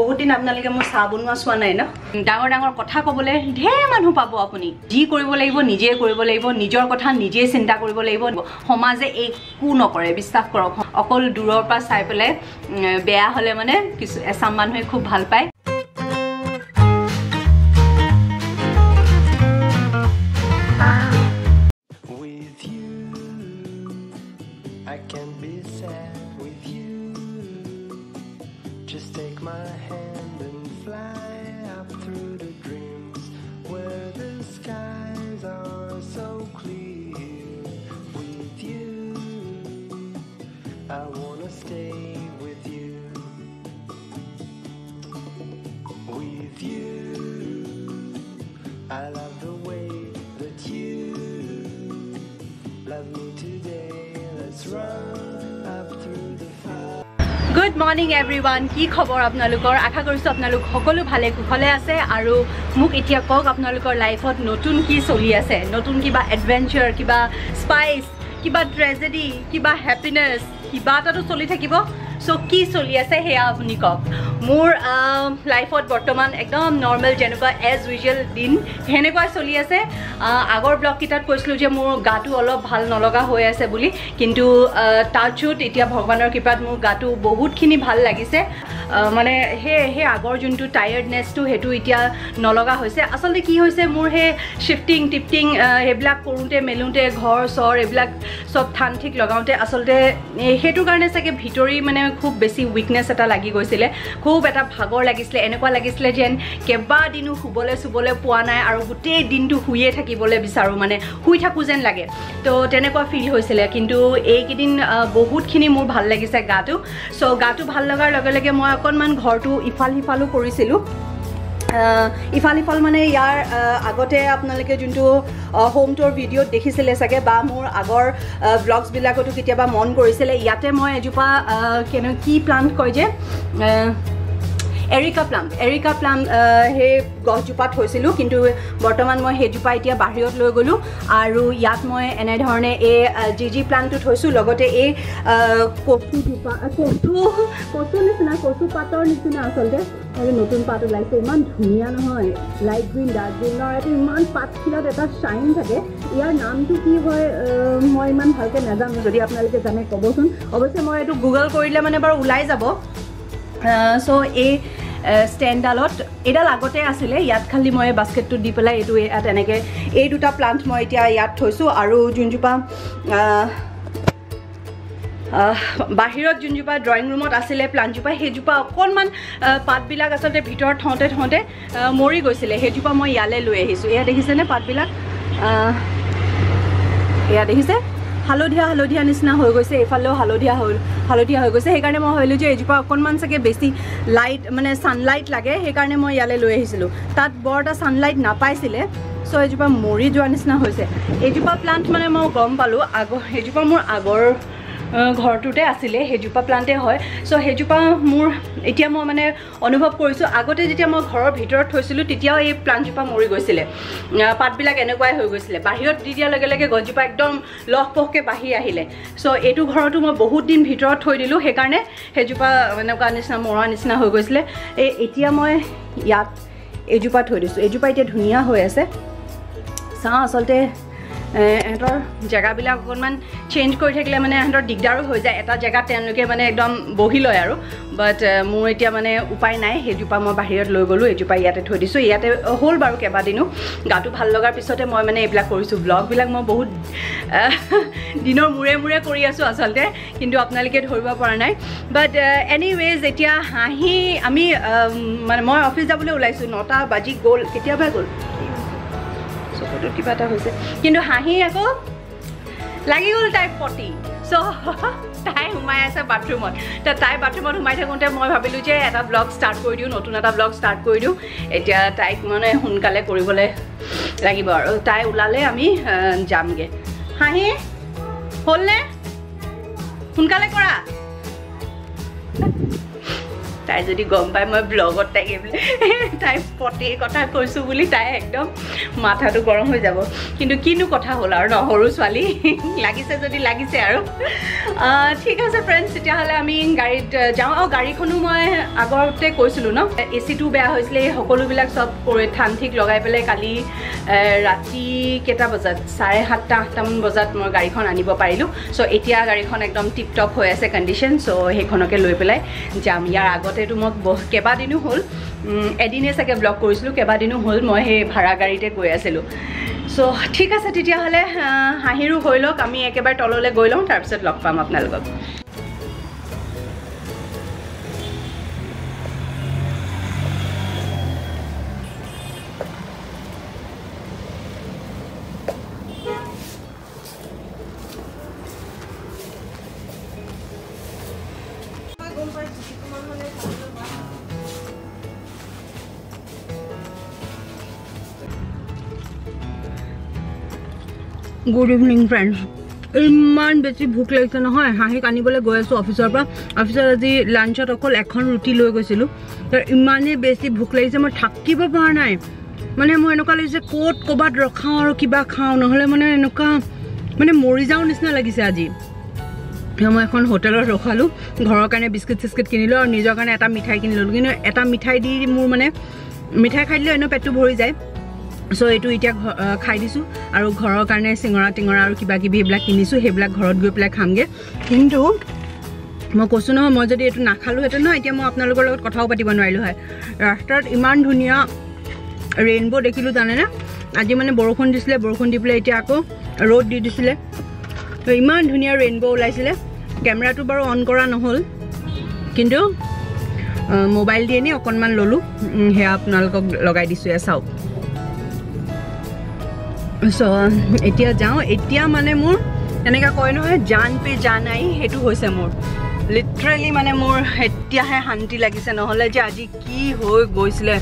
বহুত দিন আপোনালোকে মই চা বনোৱা চোৱা নাই না ডাঙৰ ডাঙৰ কথা কবলে ঢে মানুহ পাব আপুনি যি কৰিব লাগিব নিজে কৰিব লাগিব নিজৰ কথা নিজে চিন্তা কৰিব লাগিব সমাজে একো নকৰে বিশ্বাস কৰক অকল দূৰৰ পৰা চাই পেলে বেয়া হলে মানে কিছু এসাম মানুহে খুব ভাল পায় Just take my hand and fly up through the dreams where the skies are so clear with you I wanna stay with you I love the way that you love me today let's run up through the fire Good morning everyone. Ki khobor apnalukor akha korisu apnaluk hokolu bhale kukhole ase aru muk etia kok apnalukor life ot notun ki soli ase notun kiba adventure kiba spice kiba tragedy kiba happiness kiba ta to soli thakibo so ki soli ase heya apuni kok mur life ot bortoman ekdom normal jenuka as usual din hene koi soli ase agor blog kitat koislu je mur gatu olob bhal naloga hoy ase buli kintu tarchut etia bhagwanor kripat mur gatu bahut khini bhal lagise mane he agor juntu tiredness tu hetu etia naloga hoise asole ki hoise mur he shifting tipting heblak korunte melunte ghor sor eblak sob than thik logaunte asolte hetu karone sage bhitori mane খুব বেশি weakness এটা লাগি গৈছিল খুব এটা ভাগৰ লাগিছিল এনেকুৱা লাগিছিল যেন কেবা দিনু হুবলে সুবলে পোৱা নাই আৰু গুটে দিনটো হুইয়ে থাকিবলে বিচাৰো মানে হুই থাকু যেন লাগে তো তেনেকুৱা ফিল হৈছিল কিন্তু এইকেদিন বহুতখিনি মোৰ ভাল লাগিছে গাটো সো গাটো ভাল লগাৰ লগে লগে মই অকনমান ঘৰটো ইফাল হিফালো কৰিছিলো ইফাল মানে ইয়াৰ আগতে আপোনালোকে যোনটো হোম টৰ ভিডিঅ' দেখিছিলে সাগে বা মোৰ আগৰ ব্লগস বিলাকটো কিতিয়াবা মন কৰিছিলে ইয়াতে মই এজুপা কেন কি প্লান্ট কয় যে এৰিকা প্লান্ট হে গছজুপা থৈছিল কিন্তু বৰ্তমান মই হেজুপা এতিয়া বাহিৰত লৈ গলো আৰু ইয়াত মই এনে ধৰণে এই জিজি প্লান্টটো থৈছো লগতে এই কচু পাতৰ নিচিনা আচলতে আৰু নতুন পাত ওলাইছে ইমান ধুনীয়া নহয় লাইট গ্ৰীণ ডাৰ্ক গ্ৰীণৰ এটা ইমান পাতখিলাত এটা শাইন থাকে ইয়াৰ নামটো কি হয় মই ইমান ভালকৈ নাজানো যদি আপোনালোকে জানে ক'বচোন অৱশ্যে মই এইটো গুগল কৰিলে মানে বাৰু ওলাই যাব সো এই স্ট্যান্ডালত এডাল আগতে আসলে ইয়াত খালি মই বাস্কেটটো দি পেলাই এটো ইয়াত এনেকে এই দুটা প্লান্ট মই এতিয়া ইয়াত থৈছো আৰু জুনজুপা বাহিৰত জুনজুপা ড্ৰয়িং ৰুমত আসলে প্লান্টজুপা হেজুপা অকনমান পাতবিলাক আসলে ভিতৰ থতে মৰি গৈছিল হেজুপা মই ইয়ালে লৈ আহিছো ইয়া দেখিছেনে পাতবিলাক ইয়া দেখিছে হালধিয়া নিচিনা হৈ গৈছে এফালেও হালধিয়া হৈ গৈছে সেইকাৰণে মই ভাবিলোঁ যে এজোপা অকণমান চাগে বেছি লাইট মানে সানলাইট লাগে সেইকাৰণে মই ইয়ালৈ লৈ আহিছিলোঁ তাত বৰ এটা সানলাইট নাপাইছিলে সো এজোপা মৰি যোৱা নিচিনা হৈছে এজোপা প্লান্ট মানে মই গম পালোঁ আগৰ এজোপা মোৰ আগৰ ঘৰটোতে আছিলে হেজুপা প্লান্টে হয় সো হেজুপা মোৰ এতিয়া মই মানে অনুভৱ কৰিছো আগতে যেতিয়া মই ঘৰৰ ভিতৰত থৈছিল তেতিয়া এই প্লান্টজুপা মৰি গৈছিল পাতবিলাক এনেকুৱাই হৈ গৈছিল বাহিৰত দি দিয়া লগে লগে গছজুপা একদম লহপহকে বাহি আহিলে সো এইটো ঘৰটো মই বহুত দিন ভিতৰত থৈ দিলো সেই কাৰণে হেজুপা এনেকুৱা নিচিনা মৰা নিচিনা হৈ গৈছিল এতিয়া মই ইয়াত এজুপা থৈ দিছো এজুপা এতিয়া ধুনীয়া হৈ আছে চাও আসলতে এহঁতৰ জেগাবিলাক অকণমান চেঞ্জ কৰি থাকিলে মানে এহঁতৰ দিগদাৰো হৈ যায় এটা জেগা তেওঁলোকে মানে একদম বহি লয় আৰু বাট মোৰ এতিয়া মানে উপায় নাই হেজুপা মই বাহিৰত লৈ গ'লোঁ এজোপা ইয়াতে থৈ দিছোঁ ইয়াতে হ'ল বাৰু কেইবাদিনো গাটো ভাল লগাৰ পিছতে মই মানে এইবিলাক কৰিছোঁ ব্লগবিলাক মই বহুত দিনৰ মূৰে কৰি আছোঁ আচলতে কিন্তু আপোনালোকে ধৰিব পৰা নাই বাট এনিৱেজ এতিয়া হাঁহি আমি মানে মই অফিচ যাবলৈ ওলাইছোঁ 9টা বাজি গ'ল কেতিয়াবা গ'ল ফটো কিবা এটা হৈছে কিন্তু হাঁহি আকৌ লাগি গ'ল তাই পটি সো তাই সোমাই আছে বাথৰুমত তাই বাথৰুমত সোমাই থাকোঁতে মই ভাবিলোঁ যে এটা ব্লগ ষ্টাৰ্ট কৰি দিওঁ নতুন এটা ব্লগ ষ্টাৰ্ট কৰি দিওঁ এতিয়া তাইক মানে সোনকালে কৰিবলৈ লাগিব আৰু তাই ওলালে আমি যামগৈ হাঁহি হ'লনে সোনকালে কৰা তাই যদি গম পায় মই ব্লগত থাকি বলে তাই পটে কথা কইছো বলি তাই একদম মাথাটো গরম হই যাব কিন্তু কিনু কথা হল আর নহৰু ছালি লাগিছে যদি লাগিছে আৰু ঠিক আছে फ्रेंड्स এতিয়া হলে আমি গাড়ীত যাও আৰু গাড়ীখনো মই আগৰতে কৈছিলো ন এসি টু বেয়া হৈছিল এই সকলো বিলাক সব কৰি থান ঠিক লগাই পেলে কালি ৰাতি কেটা বজাত 7:30 8:00 বজাত মই গাড়ীখন আনিব পাৰিলো সো এতিয়া গাড়ীখন একদম টিপ টপ হৈ আছে কন্ডিশন সো হেখনকে লৈ পেলাই যাম ইয়াৰ আগতে মই কেবা দিনু হল এদিনে সাকে ব্লগ কৰিছিলো কেবা দিনু হল মই হে ভাড়া গাড়ীতে গৈ আছিলো সো ঠিক আছে তেতিয়া হলে হাহিৰু হইলক আমি একেবাৰে টললে গৈ লম তাৰ পিছত লগ পাম আপোনালোকক Good evening, friends. Iman besi bhook lagise na hoy. Hahi kani bole goi asu officer pra. Officer aji lunch at okol ekhon roti loi goisilu. Tar imane besi bhook lagise moi thakiba para nai. Mane moi enuka lagise coat kobat rakha aru kiba khao nohole mane enuka mane mori jao nisna lagise aji. Moi ekhon hotelor rakhalu. Ghoror kane biscuit biscuit kinilo aru nijor kane eta mithai kinilo. Kintu eta mithai di mur mane mithai khai dile eno pettu bhori jay. So etu itia khai disu aru ghoror karne singora tingora aru kiba kibi hebla kinisu hebla ghorot goi pla khamge kintu mo kosu no mo jodi etu na khalu etu no itia mo apnalogor logot kothao patibo narilu hoy rastat iman dhunia rainbow dekhilu jane na aji mane borokhon disile borokhon dipla itia ako road di disile to iman dhunia rainbow olaisile camera tu baro on kora nohol kintu mobile di ni okonman lolu he apnalogor logai disu asau So, etia jao etia mane mur eneka koi no jaan pe janai hetu hoise mur literally mane mur etia he hanti lagise no hole je aji ki hoy goisile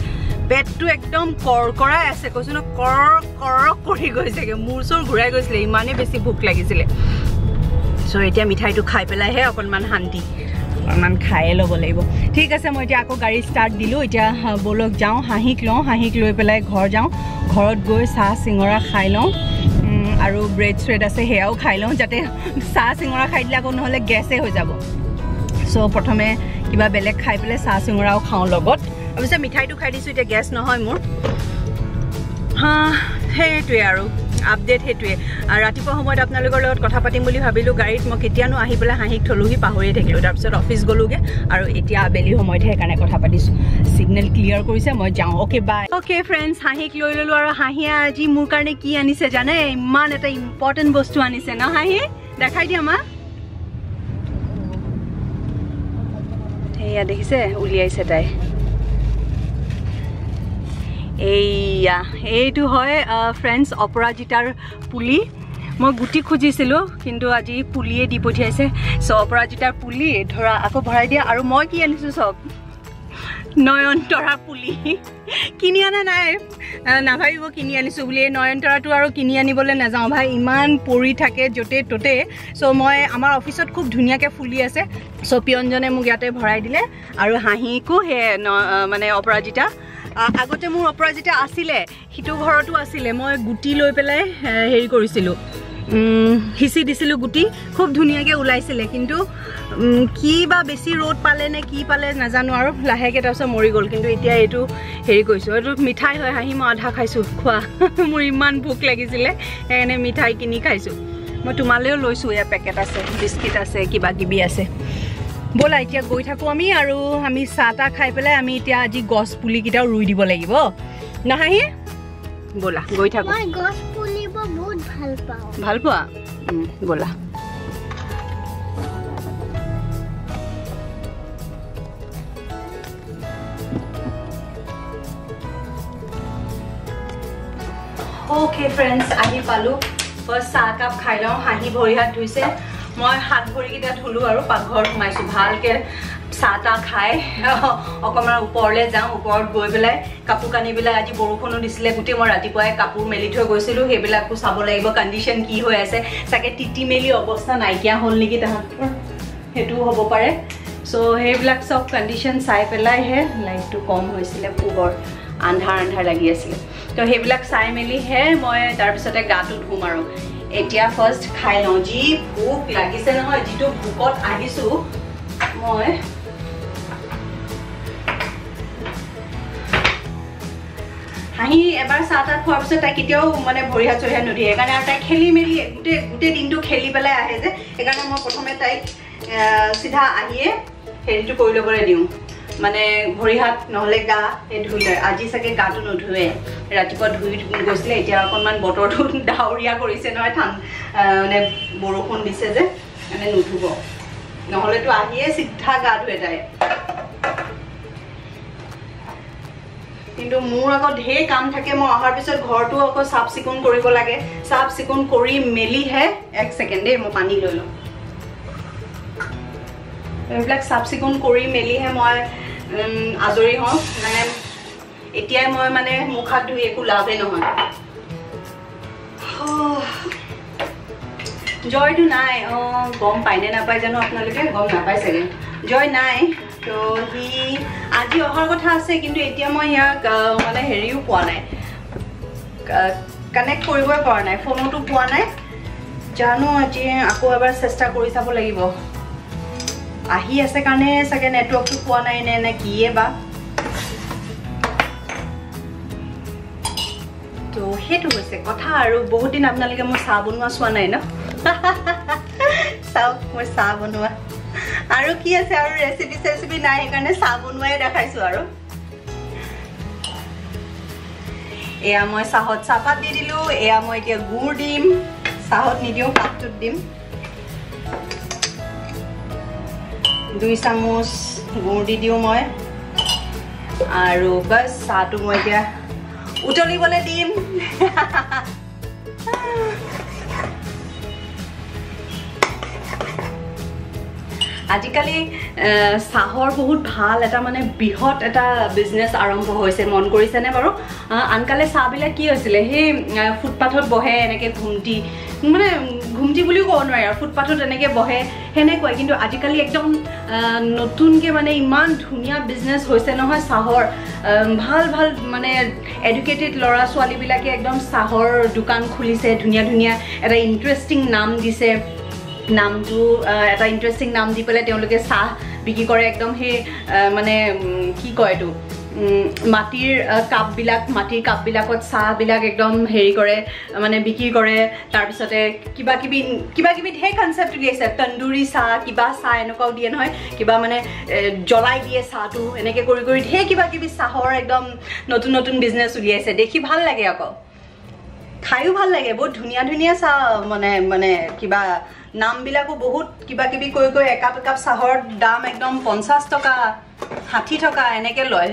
pet tu ekdom korkora ase koisu no kor kor kori goise ke mur sor gurai goisile imane beshi bhuk lagisile so etia mithai tu khai pelai he okon man hanti মান খায়ে লব লাগিব ঠিক আছে মই এতিয়া আকৌ গাড়ী স্টার্ট দিলো এতিয়া বলক যাও হাঁহিক লৈ পেলাই ঘৰ যাও ঘৰত গৈ সা সিংৰা খাই লও আৰু ব্ৰেড স্ট্ৰেড আছে হেয়াও খাই লও যাতে সা সিংৰা খাই দিলা কোন হলে গ্যাসে হৈ যাব সো প্ৰথমে কিবা বেলেগ খাই পেলে সা সিংৰাও খাও লগত অৱশ্যে মিঠাইটো খাই দিছো এতিয়া গ্যাস নহয় মোৰ হ্যাঁ হেটোৱে আৰু আপডেট হেটোৱে আৰু ৰাতিপুৱা সময়ত আপোনালোকৰ লগত কথা পাতিম বুলি ভাবিলো গাড়ীত মই কেতিয়ানো আহি পেলা হাঁহিক থলুহি পাহৰি থাকিলো তাৰ পিছত অফিস গলুগে আৰু এতিয়া আবেলি সময়ত হে কানে কথা পাতিছো সিগনেল ক্লিয়াৰ কৰিছে মই যাও ওকে বাই ওকে फ्रेंड्स হাঁহিক লৈ ললো আৰু হাঁহিয়া আজি মোৰ কাৰণে কি আনিছে জানে ইমান এটা ইম্পৰ্টেন্ট বস্তু আনিছে ন হাঁহি দেখাই দি আমা হেয়া দেখিছে উলিয়াইছে তাই এইয়া এইটো হয় फ्रेंड्स অপৰাজিতাৰ পুলি মই গুটি খুজিছিল কিন্তু আজি পুলিয়ে দি পঠিয়াইছে সো অপৰাজিতাৰ পুলি ধৰা আকৌ ভৰাই দিয়া আৰু মই কি আনিছো সব নয়নতৰা পুলি কিনি আনা নাই নাভাইব কিনি আনিছো বুলি নয়নতৰাটো আৰু কিনি আনিবলৈ নাযাও ভাই ইমান পৰি থাকে জতে টতে সো মই আমাৰ অফিসত খুব ধুনিয়াকে ফুলি আছে সো পিয়নজনে মোক ইয়াতে ভৰাই দিলে আৰু হাঁহিকো হে মানে অপৰাজিতা আগতে মোৰ অপৰাজিতা আছিলে হিটো ঘৰটো আছিলে মই গুটি লৈ পেলাই হেৰি কৰিছিলো হিসি দিছিল গুটি খুব ধুনিয়াকে উলাইছিলে কিন্তু কিবা বেছি ৰ'দ পালে নে কি পালে নাজানো আৰু লাহেকে তাৰছ মৰি গল কিন্তু এতিয়া এটো হেৰি কৈছো এটো মিঠাই হয় হাঁহি মই আধা খাইছো খোৱা মোৰ ইমান ভোক লাগিছিলে এনে মিঠাই কিনি খাইছো মই তোমালৈও লৈছো ইয়া পেকেট আছে বিস্কিট আছে কিবা কিবি আছে বলা এতিয়া গৈ থাকো আমি আৰু আমি সাটা খাই পেলাই আমি এতিয়া আজি গছ পুলি কিটা ৰুই দিব লাগিব নাহি বলা গৈ থাকো মই গছ পুলি বহুত ভাল পাও বলা ওকে फ्रेंड्स আহি পালো ফার্স্ট চা কাপ খাই লও হাঁহি ভৰি হাত ধুইছে মই হাত ভৰি কিটা ধুলু আৰু পাকঘৰ ঘুমাইছো ভালকে সাটা খাই অকমান ওপৰলে যাও ওপৰত গৈ বেলাই কাপু কানি বেলাই আজি বৰখনো দিছিলে গুটি মই ৰাতিপুৱাই কাপু মেলি থৈ গৈছিলো হেবিলাকো চাব লাগিব কন্ডিশন কি হৈ আছে সাকে টিটি মেলি অৱস্থা নাইকিয়া হল নেকি তাহত হেতু হ'ব পাৰে So heblak sob condition sai pelai he light to kom hoisile ubor andhar andhar lagi asile to heblak sai meli he moi tar pisote ga tu dhum aru etia first khai lo ji bhuk lagise na hoy jitu bhukot ahisu moi hahi ebar saata khwar pise ta kitio mane bhori ha chori ha nodi ekane ar ta kheli meli gute din to kheli pelai ahe je ekane moi prothome tai sidha ahiye হেৰিটো কইলো কৰে দিউ মানে ভৰি হাত নহলে গা এ ধুইলে আজি সাকে গাটো নধুৱে ৰাতিপুৱা ধুই গৈছিলে এতিয়া অকনমান বটৰটো ডাউৰিয়া কৰিছে নহয় ঠান মানে বৰখন দিছে যে মানে নধুব নহলে তো আহিয়ে সিধা গা ধুৱে যায় কিন্তু মোৰ আকৌ ঢেৰ কাম থাকে মই আহাৰ পিছত ঘৰটো আকৌ সাফ সিকুন কৰিব লাগে সাফ সিকুন কৰি মেলি হে এক সেকেন্ড দে মই পানী লৈ লম এবিলাক সাবসিকন কৰি মেলি হে মই আজৰি হম মানে এতিয়া মই মানে মুখা ধুই একো লাভে নহয় জয় দু নাই ও গম পাইনে না পাই জানো আপোনালোকে গম না পাই সেগে জয় নাই তো হি আজি অহৰ কথা আছে কিন্তু এতিয়া মই ইয়া মানে হেৰিও পোৱা নাই কানেক্ট কৰিবই পৰা নাই ফোনটো পোৱা নাই জানো আজি আকৌ এবাৰ চেষ্টা কৰি চাব লাগিব আহি আছে কানে সকে নেটৱৰ্ক তো পোৱা নাই নে নে কিয়ে বা তো হেতু হৈছে কথা আৰু বহুত দিন আপোনালোকে মই চা বনোৱা সোৱা নাই ন চাওক মই চা বনোৱা আৰু কি আছে আৰু ৰেচিপি নাই কাৰণে চা বনোৱাই দেখাইছো আৰু এয়া মই চাহত চাহপাত দি দিলো এয়া মই এতিয়া গুড় দিম চাহত নিদিও পাতটো দিম 2 চামুচ গুড় দি দিও মই আৰু বাস সাতু মই এতিয়া উতলিবলে দিম আজিকালি সাহৰ বহুত ভাল এটা মানে বিহত এটা বিজনেস আৰম্ভ হৈছে মন কৰিছে নে বাৰু আনকালে সাবিলা কি হৈছিল হে ফুটপাথত বহে এনেকে ঘুমটি মানে ঘুমটি বুলি কোৱা নহয় আৰু ফুটপাথত এনেকে বহে হেনে কয় কিন্তু আজিকালি একদম নতুনকে মানে ইমান ধুনিয়া বিজনেস হৈছে নহয় সাহৰ ভাল ভাল মানে এডুকেটেড লৰা ছোৱালী বিলাকে একদম সাহৰ দোকান খুলিছে ধুনিয়া ধুনিয়া এটা ইন্টারেস্টিং নাম দিছে নামটো এটা ইন্টারেস্টিং নাম দি পেলে তেওঁলোকে সাহ বিকি কৰে একদম হে মানে কি কয় এটো মাটিৰ কাপ বিলাকত সাহ বিলাক একদম হেৰি কৰে মানে বিকি কৰে তাৰ পিছতে কিবা কিবি ঢে কনসেপ্ট দিছে তন্দুৰি সাহ কিবা সাহ এনেকাও দিয়ে নহয় কিবা মানে জ্বলাই দিয়ে সাহটো এনেকে কৰি কৰি ঢে কিবা কিবি সাহৰ একদম নতুন নতুন বিজনেস উলিয়াইছে দেখি ভাল লাগে আকৌ খাইও ভাল লাগে বহুত ধুনিয়া ধুনিয়া সাহ মানে মানে কিবা নামবিলাকো বহুত কিবা কিবি কৈ কৈ একাপ সাহৰ দাম একদম 50 টকা 60 টকা এনেকে লয়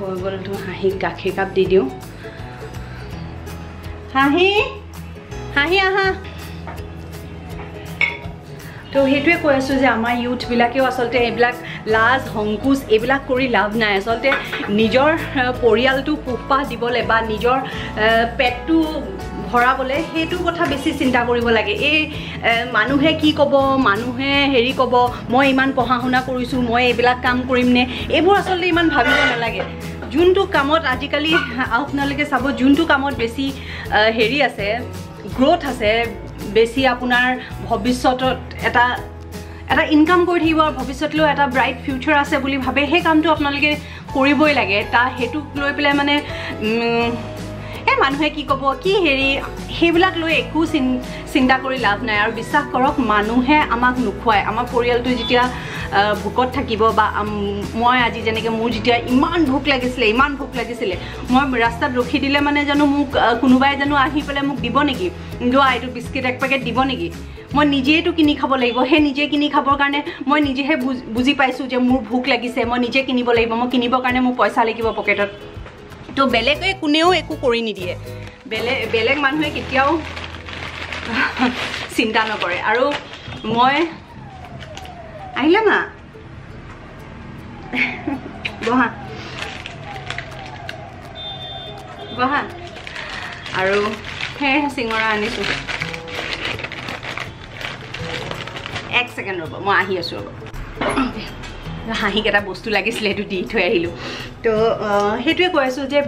হৈ গ'ল তো হাঁহি গাখীৰ কাপ দি দিও হাঁহি হাঁহি আহা তো হেতুৱে কৈ আছো যে আমাৰ ইউথ বিলাকেও আসলতে এইবিলাক লাজ হংকুচ এইবিলাক কৰি লাভ নাই আসলতে নিজৰ পৰিয়ালটো পোহপাল দিবলে বা নিজৰ পেটটো ভৰাবলে হেতু কথা বেছি চিন্তা কৰিব লাগে এই মানুহে কি কব মানুহে হেৰি কব মই ইমান পঢ়া শুনা কৰিছো মই এইবিলাক কাম কৰিম নে এইবোৰ আসলতে ইমান ভাবিব নালাগে জুনটো কামত আজিকালি আপোনালোকে চাব জুনটো কামত বেছি হেৰি আছে গ্ৰোথ আছে বেছি আপোনাৰ ভৱিষ্যতত এটা এটা ইনকাম কৰি থাকিব ভৱিষ্যতলৈ এটা ব্ৰাইট ফিউচাৰ আছে বুলি ভাবে সেই কামটো আপোনালোকে কৰিবই লাগে তা হেতু লৈ পেলাই মানে মানুহে কি কব কি হেৰি সেইবিলাক লৈ একো চিন্তা কৰি লাভ নাই আৰু বিশ্বাস কৰক মানুহে আমাক নুখুৱায় আমাৰ পৰিয়ালটো যেতিয়া ভুকত থাকিব বা মই আজি জেনেকে মোৰ যেতিয়া ইমান ভুক লাগিছিলে মই ৰাস্তাত ৰখি দিলে মানে জানো মোক কোনোবাই জানো আহি পেলে মোক দিব নেকি লোৱা এইটো বিস্কিট এক পেকেট দিব নেকি মই নিজেই তো কিনি খাব লাগিব হে নিজে কিনি খাবৰ কাৰণে মই নিজেহে বুজি পাইছো যে মোৰ ভুক লাগিছে মই নিজে কিনিব লাগিব মই কিনিবৰ কাৰণে মোৰ পইচা লাগিব পকেটত তো বেলেগে কোনেও একো কৰি নিদিয়ে বেলেগ মানুহে কিতিয়াও চিন্তা নকৰে আৰু মই আহিলা না বহা বহা আৰু হে সিঙৰা আনিছো এক সেকেন্ড ৰব মই আহি আছো ৰব হাঁহি কেটা বস্তু লাগিছিল সেইটো দি থৈ আহিলো তো সেইটোৱে কৈ আছো যে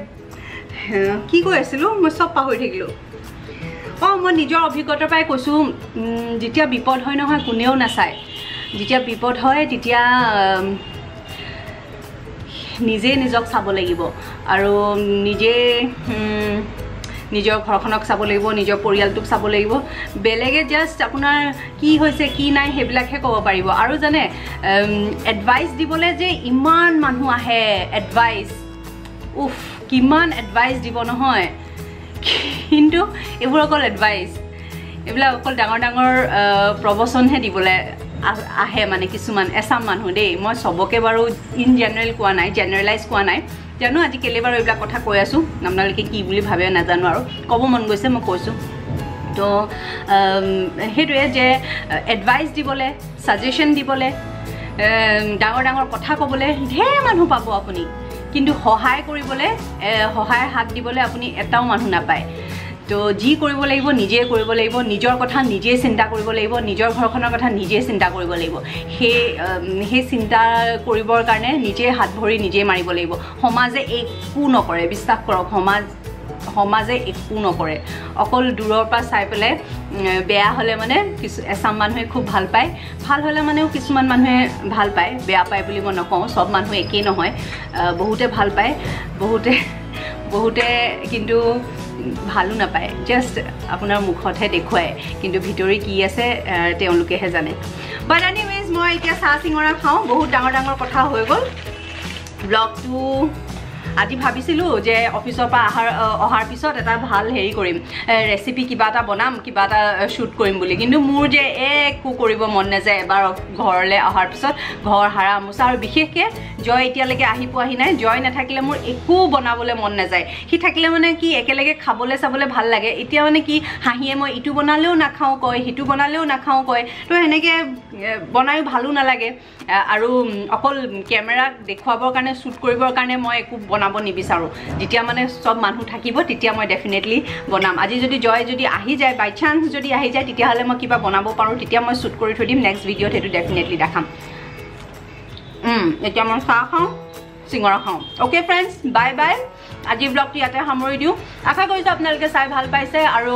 কি কৈ আছিলো মই সব পাহৰি থাকিলো মই নিজৰ অভিজ্ঞতাৰ পৰাই কৈছো যেতিয়া বিপদ হয় নহয় কোনেও নাচায় যেতিয়া বিপদ হয় তেতিয়া নিজে নিজক চাব লাগিব আৰু নিজে নিজৰ ঘৰখনক চাব লাগিব নিজৰ পৰিয়ালটোক চাব লাগিব বেলেগে জাস্ট আপোনাৰ কি হৈছে কি নাই হেবিলাকহে ক'ব পাৰিব আৰু জানে এডভাইস দিবলৈ যে ইমান মানুহ আহে এডভাইস উফ কিমান এডভাইস দিব নহয় কিন্তু এইবোৰ অকল এডভাইস এইবিলাক অকল ডাঙৰ প্ৰবচনহে দিবলৈ আহে মানে কিছুমান এছাম মানুহ দেই মই চবকে বাৰু ইন জেনেৰেল কোৱা নাই জেনেৰেলাইজ কোৱা নাই জানো আজি কেলে বাৰু এইবিলাক কথা কৈ আছো আপোনালোকে কি বুলি ভাবে নাজানো আৰু ক'ব মন গৈছে মই কৈছোঁ তো সেইটোৱে যে এডভাইচ দিবলৈ ছাজেশ্যন দিবলৈ ডাঙৰ কথা ক'বলৈ ঢেৰ মানুহ পাব আপুনি কিন্তু সহায় কৰিবলৈ সহায়ৰ হাত দিবলৈ আপুনি এটাও মানুহ নাপায় তো যি কৰিব লাগিব নিজে কৰিব লাগিব নিজৰ কথা নিজে চিন্তা কৰিব লাগিব নিজৰ ঘৰখনৰ কথা নিজে চিন্তা কৰিব লাগিব সেই চিন্তা কৰিবৰ কাৰণে নিজে হাত ভৰি নিজে মাৰিব লাগিব সমাজে একো নকৰে বিশ্বাস কৰক সমাজে একো নকৰে অকল দূৰৰ পৰা চাই পেলাই বেয়া হ'লে মানে এছাম মানুহে খুব ভাল পায় ভাল হ'লে মানেও কিছুমান মানুহে ভাল পায় বেয়া পায় বুলি মই নকওঁ সব মানুহ একেই নহয় বহুতে ভাল পায় বহুতে কিন্তু ভালো নাপায় জাস্ট আপোনাৰ মুখতহে দেখুৱায় কিন্তু ভিতৰি কি আছে তেওঁলোকেহে জানে বাট এনিৱেজ মই এতিয়া চাহ চিঙৰা খাওঁ বহুত ডাঙৰ কথা হৈ গ'ল ব্লগটো আজি ভাবিছিলোঁ যে অফিচৰ পৰা অহাৰ পিছত এটা ভাল হেৰি কৰিম ৰেচিপি কিবা এটা বনাম কিবা এটা শ্বুট কৰিম বুলি কিন্তু মোৰ যে একো কৰিব মন নাযায় এবাৰ ঘৰলৈ অহাৰ পিছত ঘৰ হাৰা মোচা আৰু বিশেষকৈ জয় এতিয়ালৈকে আহি পোৱাহি নাই জয় নাথাকিলে মোৰ একো বনাবলৈ মন নাযায় সি থাকিলে মানে কি একেলগে খাবলৈ চাবলৈ ভাল লাগে এতিয়া মানে কি হাঁহিয়ে মই ইটো বনালেও নাখাওঁ কয় সিটো বনালেও নাখাওঁ কয় তো সেনেকৈ বনায়ো ভালো নালাগে আৰু অকল কেমেৰাক দেখুৱাবৰ কাৰণে শ্বুট কৰিবৰ কাৰণে মই একো বনাব নিবিচাৰো যেতিয়া মানে সব মানুহ থাকিব তেতিয়া মই ডেফিনেটলি বনাম আজি যদি জয় যদি আহি যায় বাই চান্স যদি আহি যায় তেতিয়াহ'লে মই কিবা বনাব পাৰোঁ তেতিয়া মই শ্বুট কৰি থৈ দিম নেক্সট ভিডিঅ'ত সেইটো ডেফিনেটলি দেখাম এতিয়া মই চাহ খাওঁ চিঙৰা খাওঁ অ'কে ফ্ৰেণ্ডছ বাই বাই আজি ব্লগটো ইয়াতে সামৰি দিওঁ আশা কৰিছোঁ আপোনালোকে চাই ভাল পাইছে আৰু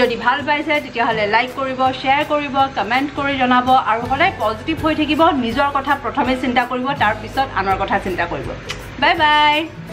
যদি ভাল পাইছে তেতিয়াহ'লে লাইক কৰিব শ্বেয়াৰ কৰিব কমেণ্ট কৰি জনাব আৰু সদায় পজিটিভ হৈ থাকিব নিজৰ কথা প্ৰথমে চিন্তা কৰিব তাৰপিছত আনৰ কথা চিন্তা কৰিব Bye bye.